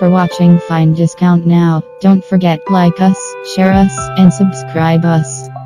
for watching. Find discount now. Don't forget, like us, share us, and subscribe us.